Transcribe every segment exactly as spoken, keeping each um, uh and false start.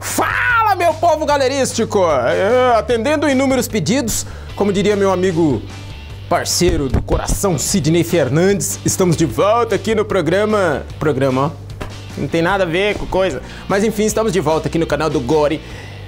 Fala, meu povo galerístico! É, atendendo inúmeros pedidos, como diria meu amigo parceiro do coração, Sidney Fernandes, estamos de volta aqui no programa... Programa, ó. Não tem nada a ver com coisa. Mas enfim, estamos de volta aqui no canal do Gore.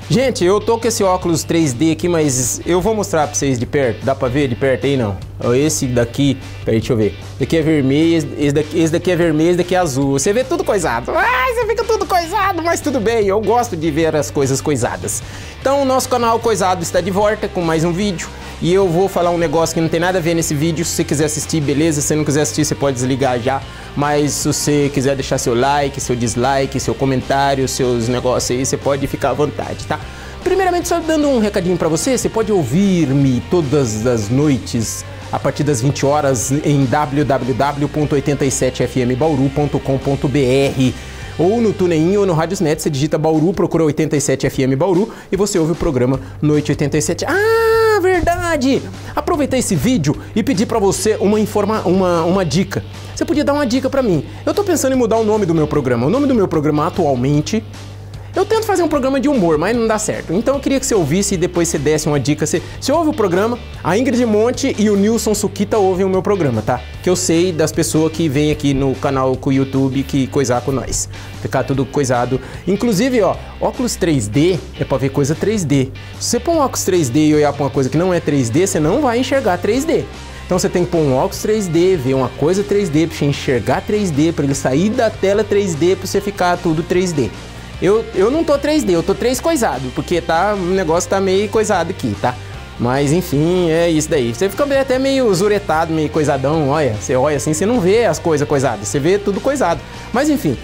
Gente, eu tô com esse óculos três D aqui, mas eu vou mostrar pra vocês de perto. Dá pra ver de perto aí, não? Esse daqui... Peraí, deixa eu ver. Esse daqui é vermelho, esse daqui, esse daqui é vermelho, esse daqui é azul. Você vê tudo coisado. Ah, você fica tudo coisado, mas tudo bem. Eu gosto de ver as coisas coisadas. Então, o nosso canal Coisado está de volta com mais um vídeo. E eu vou falar um negócio que não tem nada a ver nesse vídeo. Se você quiser assistir, beleza. Se você não quiser assistir, você pode desligar já. Mas se você quiser deixar seu like, seu dislike, seu comentário, seus negócios aí, você pode ficar à vontade, tá? Primeiramente, só dando um recadinho pra você. Você pode ouvir-me todas as noites a partir das vinte horas em w w w ponto oitenta e sete f m bauru ponto com ponto b r. Ou no Tuneinho ou no Radiosnet, você digita Bauru, procura oitenta e sete F M Bauru e você ouve o programa Noite oitenta e sete. Ah, verdade! Aproveitar esse vídeo e pedir pra você uma, informa uma, uma dica. Você podia dar uma dica pra mim. Eu tô pensando em mudar o nome do meu programa. O nome do meu programa atualmente... Eu tento fazer um programa de humor, mas não dá certo. Então eu queria que você ouvisse e depois você desse uma dica. Você, você ouve o programa, a Ingrid Monte e o Nilson Sukita ouvem o meu programa, tá? Que eu sei das pessoas que vêm aqui no canal com o YouTube que coisar com nós. Ficar tudo coisado. Inclusive, ó, óculos três D é pra ver coisa três D. Se você pôr um óculos três D e olhar pra uma coisa que não é três D, você não vai enxergar três D. Então você tem que pôr um óculos três D, ver uma coisa três D, pra você enxergar três D, pra ele sair da tela três D, pra você ficar tudo três D. Eu, eu não tô três D, eu tô três coisado, porque tá, o negócio tá meio coisado aqui, tá? Mas enfim, é isso daí. Você fica até meio zuretado, meio coisadão, olha. Você olha assim, você não vê as coisas coisadas, você vê tudo coisado. Mas enfim,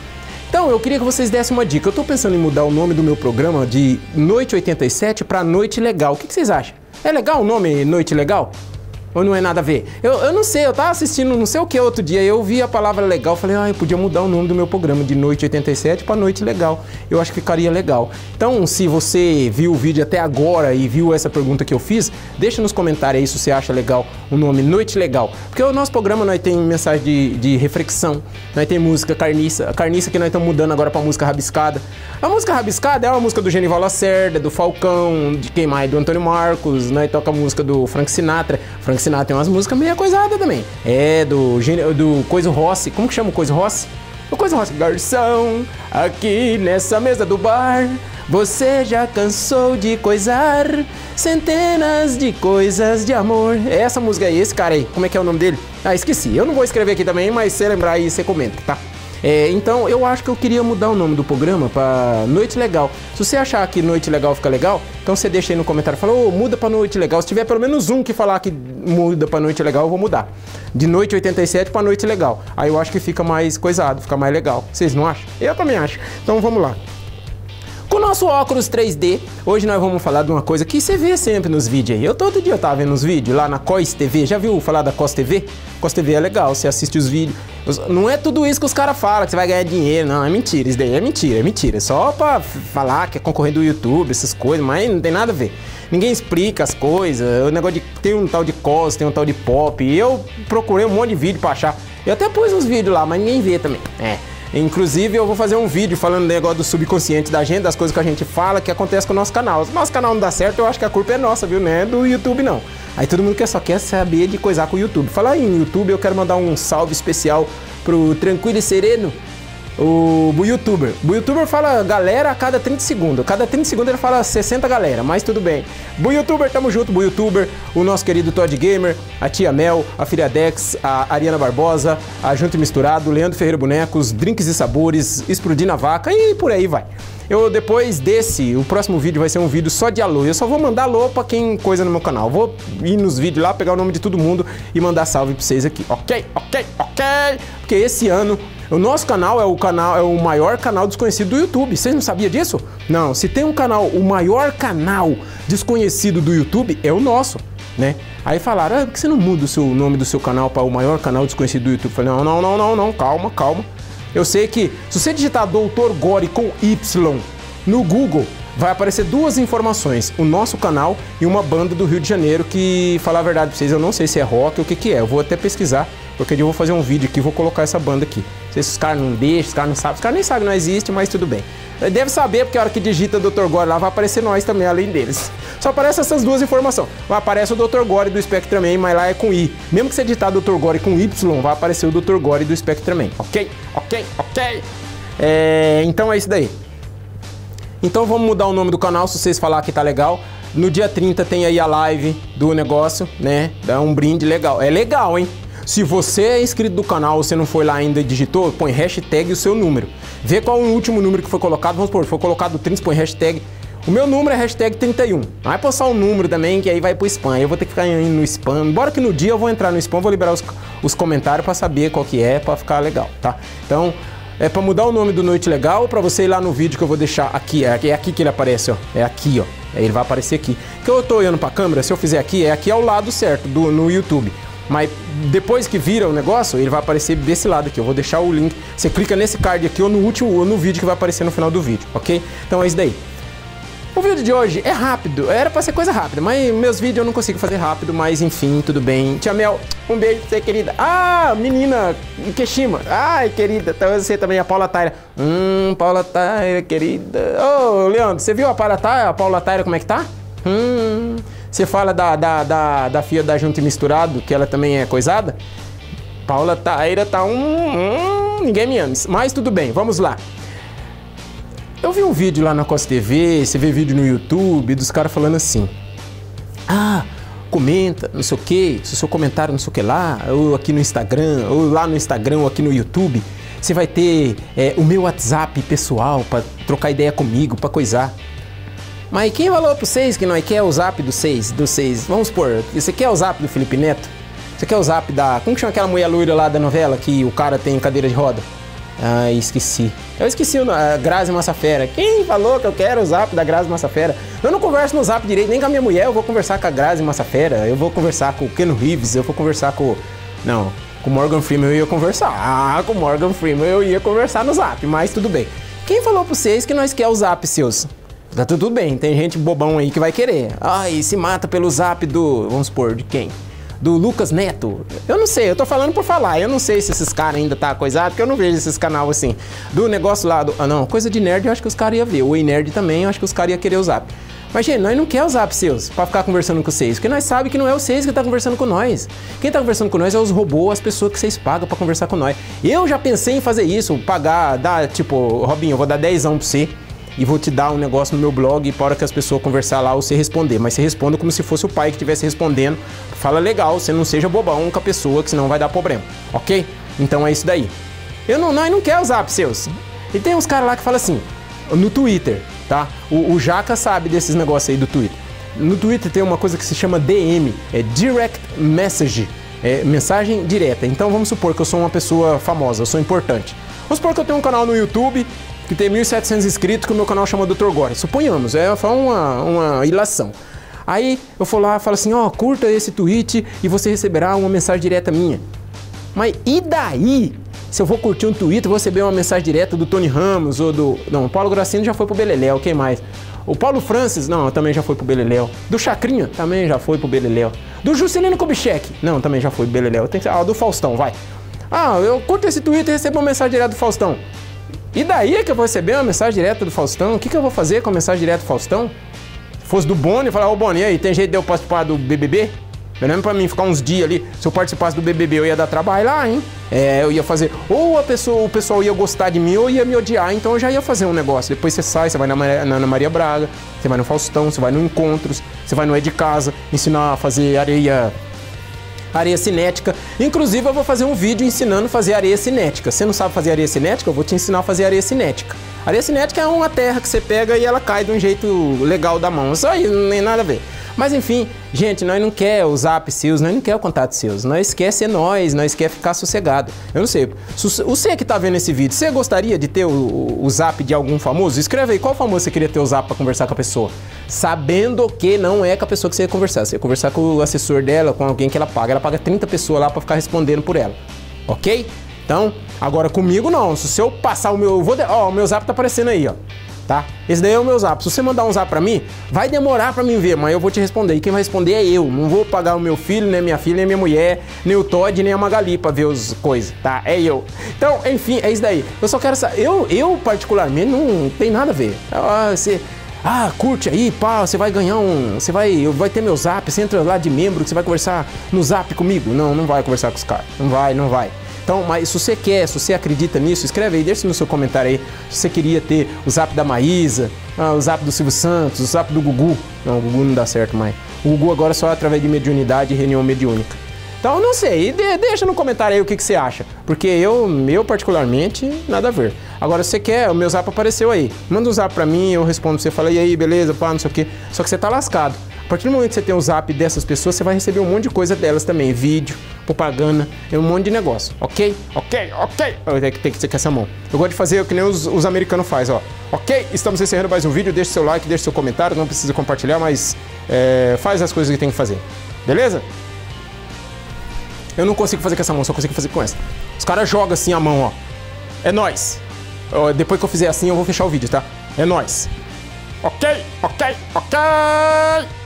então eu queria que vocês dessem uma dica. Eu tô pensando em mudar o nome do meu programa de Noite oitenta e sete pra Noite Legal. O que, que vocês acham? É legal o nome Noite Legal? Ou não é nada a ver? Eu, eu não sei, eu tava assistindo não sei o que outro dia, eu vi a palavra legal, falei, ah, eu podia mudar o nome do meu programa de Noite oitenta e sete pra Noite Legal. Eu acho que ficaria legal. Então, se você viu o vídeo até agora e viu essa pergunta que eu fiz, deixa nos comentários aí se você acha legal o nome Noite Legal. Porque o nosso programa, nós tem mensagem de, de reflexão, nós tem música Carniça, a Carniça que nós estamos mudando agora pra música Rabiscada. A música Rabiscada é uma música do Genival Lacerda, do Falcão, de quem mais? Do Antônio Marcos, nós toca a música do Frank Sinatra. Frank Sinatra tem umas músicas meio coisada também. É, do, do Coiso Rossi. Como que chama o Coiso Rossi? O Coiso Rossi. Garçom, aqui nessa mesa do bar, você já cansou de coisar centenas de coisas de amor. É essa música aí, esse cara aí. Como é que é o nome dele? Ah, esqueci. Eu não vou escrever aqui também, mas se você lembrar aí, você comenta, tá? É, então, eu acho que eu queria mudar o nome do programa pra Noite Legal. Se você achar que Noite Legal fica legal, então você deixa aí no comentário, fala, ô, oh, muda pra Noite Legal. Se tiver pelo menos um que falar que muda pra Noite Legal, eu vou mudar. De Noite oitenta e sete pra Noite Legal. Aí eu acho que fica mais coisado, fica mais legal. Vocês não acham? Eu também acho. Então, vamos lá. Com o nosso óculos três D, hoje nós vamos falar de uma coisa que você vê sempre nos vídeos aí. Eu todo dia eu tava vendo os vídeos lá na Cos T V. Já viu falar da Cos T V? Cos T V é legal, você assiste os vídeos. Não é tudo isso que os caras falam, que você vai ganhar dinheiro. Não, é mentira, isso daí é mentira, é mentira. É só pra falar que é concorrente do YouTube, essas coisas, mas não tem nada a ver. Ninguém explica as coisas, o negócio de... Tem um tal de Cos, tem um tal de Pop. Eu procurei um monte de vídeo pra achar. Eu até pus uns vídeos lá, mas ninguém vê também. É... Inclusive, eu vou fazer um vídeo falando do negócio do subconsciente da gente, das coisas que a gente fala, que acontece com o nosso canal. Se o nosso canal não dá certo, eu acho que a culpa é nossa, viu? Não é do YouTube, não. Aí todo mundo que só quer saber de coisar com o YouTube. Falar em YouTube, eu quero mandar um salve especial pro Tranquilo e Sereno, o Youtuber. O Youtuber fala galera a cada trinta segundos. Cada trinta segundos ele fala sessenta galera, mas tudo bem. O Youtuber, tamo junto, o Youtuber, o nosso querido Todd Gamer, a Tia Mel, a filha Dex, a Ariana Barbosa, a Junto e Misturado, Leandro Ferreira Bonecos, Drinks e Sabores, Explodir na Vaca e por aí vai. Eu depois desse, o próximo vídeo vai ser um vídeo só de alô. Eu só vou mandar alô pra quem coisa no meu canal. Vou ir nos vídeos lá, pegar o nome de todo mundo e mandar salve pra vocês aqui. Ok, ok, ok. Porque esse ano... O nosso canal é o canal, é o maior canal desconhecido do YouTube. Vocês não sabiam disso? Não, se tem um canal, o maior canal desconhecido do YouTube é o nosso, né? Aí falaram, ah, por que você não muda o seu nome do seu canal para o maior canal desconhecido do YouTube? Eu falei, não, não, não, não, não, calma, calma. Eu sei que se você digitar doutor Gore com Y no Google, vai aparecer duas informações, o nosso canal e uma banda do Rio de Janeiro que, falar a verdade pra vocês, eu não sei se é rock ou o que que é. Eu vou até pesquisar, porque eu vou fazer um vídeo aqui e vou colocar essa banda aqui. Se esses caras não deixam, os caras não sabem, os caras nem sabem que não existe, mas tudo bem. Deve saber, porque a hora que digita doutor Gore lá vai aparecer nós também, além deles. Só aparece essas duas informações. Vai aparecer o doutor Gore do Spectrum, mas lá é com I. Mesmo que você digitar doutor Gore com Y, vai aparecer o doutor Gore do Spectrum. Ok? Ok? Ok? É, então é isso daí. Então vamos mudar o nome do canal, se vocês falarem que tá legal. No dia trinta tem aí a live do negócio, né? Dá um brinde legal. É legal, hein? Se você é inscrito do canal, você não foi lá ainda e digitou, põe hashtag e o seu número. Vê qual o último número que foi colocado. Vamos supor, foi colocado trinta, põe hashtag. O meu número é hashtag trinta e um. Vai postar um número também, que aí vai pro spam. Eu vou ter que ficar indo no spam. Embora que no dia eu vou entrar no spam, vou liberar os, os comentários pra saber qual que é, pra ficar legal, tá? Então... é pra mudar o nome do Noite Legal, pra você ir lá no vídeo que eu vou deixar aqui. É aqui que ele aparece, ó. É aqui, ó. Ele vai aparecer aqui. Que eu tô olhando pra câmera, se eu fizer aqui, é aqui ao lado certo, do, no YouTube. Mas depois que vira o negócio, ele vai aparecer desse lado aqui. Eu vou deixar o link. Você clica nesse card aqui ou no último, ou no vídeo que vai aparecer no final do vídeo, ok? Então é isso daí. O vídeo de hoje é rápido. Era pra ser coisa rápida, mas meus vídeos eu não consigo fazer rápido, mas enfim, tudo bem. Tia Mel, um beijo pra você, querida. Ah, menina, Ikeshima. Ai, querida, você também, a Paula Taira. Hum, Paula Taira, querida. Ô, oh, Leandro, você viu a Paula Taira, a Paula Taira como é que tá? Hum, você fala da, da, da, da filha da Junto e Misturado, que ela também é coisada? Paula Taira tá um... Hum, ninguém me ama, mas tudo bem, vamos lá. Eu vi um vídeo lá na Cos T V, você vê vídeo no YouTube dos caras falando assim: ah, comenta, não sei o que, se o seu comentário não sei o que lá, ou aqui no Instagram, ou lá no Instagram, ou aqui no YouTube, você vai ter é, o meu WhatsApp pessoal pra trocar ideia comigo, pra coisar. Mas quem falou pra vocês que nós quer o zap do seis, do seis? Vamos supor, você quer o zap do Felipe Neto? Você quer o zap da... como que chama aquela mulher loira lá da novela que o cara tem cadeira de roda? Ah, esqueci. Eu esqueci o nome, a Grazi Massafera. Quem falou que eu quero o zap da Grazi Massafera? Eu não converso no zap direito, nem com a minha mulher. Eu vou conversar com a Grazi Massafera. Eu vou conversar com o Ken Reeves. Eu vou conversar com... não, com o Morgan Freeman eu ia conversar. Ah, com o Morgan Freeman eu ia conversar no zap, mas tudo bem. Quem falou pra vocês que nós quer o zap, seus? Tá tudo bem, tem gente bobão aí que vai querer. Ai, se mata pelo zap do... vamos supor, de quem? Do Lucas Neto. Eu não sei, eu tô falando por falar. Eu não sei se esses caras ainda tá coisado, porque eu não vejo esses canal assim. Do negócio lá do... ah, não, coisa de nerd, eu acho que os caras iam ver. O E-Nerd também, eu acho que os caras iam querer o zap. Mas, gente, nós não quer o zap seus pra ficar conversando com vocês, porque nós sabemos que não é vocês que tá conversando com nós. Quem tá conversando com nós é os robôs, as pessoas que vocês pagam pra conversar com nós. Eu já pensei em fazer isso, pagar, dar, tipo, Robinho, eu vou dar dezão pra você e vou te dar um negócio no meu blog para hora que as pessoas conversar lá ou você responder. Mas você responda como se fosse o pai que estivesse respondendo. Fala legal, você não seja bobão com a pessoa, que senão vai dar problema, ok? Então é isso daí. Eu não, não, eu não quero o zap seus. E tem uns caras lá que falam assim, no Twitter, tá? O, o Jaca sabe desses negócios aí do Twitter. No Twitter tem uma coisa que se chama D M, é Direct Message, é mensagem direta. Então vamos supor que eu sou uma pessoa famosa, eu sou importante. Vamos supor que eu tenho um canal no YouTube... que tem mil e setecentos inscritos, que o meu canal chama doutor Gore. Suponhamos, é só uma, uma ilação. Aí eu vou lá e falo assim, ó, oh, curta esse tweet e você receberá uma mensagem direta minha. Mas e daí? Se eu vou curtir um tweet, eu vou receber uma mensagem direta do Tony Ramos ou do... não, o Paulo Gracino já foi pro Beleléu, quem mais? O Paulo Francis, não, também já foi pro Beleléu. Do Chacrinha, também já foi pro Beleléu. Do Juscelino Kubitschek, não, também já foi pro Beleléu. Tem que... ah, do Faustão, vai. Ah, eu curto esse tweet e recebo uma mensagem direta do Faustão. E daí é que eu vou receber uma mensagem direta do Faustão? O que, que eu vou fazer com a mensagem direta do Faustão? Se fosse do Boni, falar, ô Boni, aí, tem jeito de eu participar do B B B? Eu lembro pra mim ficar uns dias ali, se eu participasse do B B B eu ia dar trabalho lá, hein? É, eu ia fazer, ou a pessoa, o pessoal ia gostar de mim ou ia me odiar, então eu já ia fazer um negócio. Depois você sai, você vai na, na, na Maria Braga, você vai no Faustão, você vai no Encontros, você vai no É de Casa, ensinar a fazer areia... areia cinética. Inclusive eu vou fazer um vídeo ensinando a fazer areia cinética. Você não sabe fazer areia cinética? Eu vou te ensinar a fazer areia cinética. Areia cinética é uma terra que você pega e ela cai de um jeito legal da mão. Isso aí não tem nada a ver. Mas enfim, gente, nós não quer o zap seus, nós não quer o contato seus. Nós quer ser nós, nós quer ficar sossegado. Eu não sei, você que tá vendo esse vídeo, você gostaria de ter o, o, o zap de algum famoso? Escreve aí qual famoso você queria ter o zap pra conversar com a pessoa. Sabendo que não é com a pessoa que você ia conversar. Você ia conversar com o assessor dela, com alguém que ela paga. Ela paga trinta pessoas lá pra ficar respondendo por ela, ok? Então, agora comigo não. Se eu passar o meu... ó, o meu zap tá aparecendo aí, ó. tá? Esse daí é o meu zap. Se você mandar um zap pra mim, vai demorar pra mim ver, mas eu vou te responder. E quem vai responder é eu. Não vou pagar o meu filho, nem a minha filha, nem a minha mulher, nem o Todd, nem a Magali pra ver as coisas, tá? É eu. Então, enfim, é isso daí. Eu só quero saber. Eu, eu, particularmente, não tem nada a ver. Ah, você... Ah, curte aí, pá, você vai ganhar um... Você vai... Vai ter meu zap, você entra lá de membro, que você vai conversar no zap comigo. Não, não vai conversar com os caras. Não vai, não vai. Então, mas se você quer, se você acredita nisso, escreve aí, deixa no seu comentário aí se você queria ter o zap da Maísa, o zap do Silvio Santos, o zap do Gugu. Não, o Gugu não dá certo mais. O Gugu agora só é através de mediunidade e reunião mediúnica. Então, não sei, e de, deixa no comentário aí o que, que você acha. Porque eu, eu, particularmente, nada a ver. Agora, se você quer, o meu zap apareceu aí. Manda um zap pra mim, eu respondo pra você, fala, e aí, beleza, pá, não sei o quê. Só que você tá lascado. A partir do momento que você tem o zap dessas pessoas, você vai receber um monte de coisa delas também. Vídeo, propaganda, um monte de negócio. Ok? Ok, ok. Eu tenho que ter que ser com essa mão. Eu gosto de fazer que nem os, os americanos fazem, ó. Ok, estamos encerrando mais um vídeo. Deixa seu like, deixa seu comentário. Não precisa compartilhar, mas é, faz as coisas que tem que fazer. Beleza? Eu não consigo fazer com essa mão, só consigo fazer com essa. Os caras jogam assim a mão, ó. É nóis. Eu, depois que eu fizer assim, eu vou fechar o vídeo, tá? É nóis. Ok, ok, ok.